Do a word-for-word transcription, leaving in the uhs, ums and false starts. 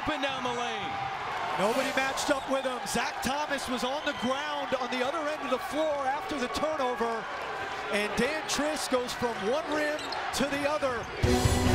open down the lane. Nobody matched up with him. Zach Thomas was on the ground on the other end of the floor after the turnover, and Dan Trist goes from one rim to the other.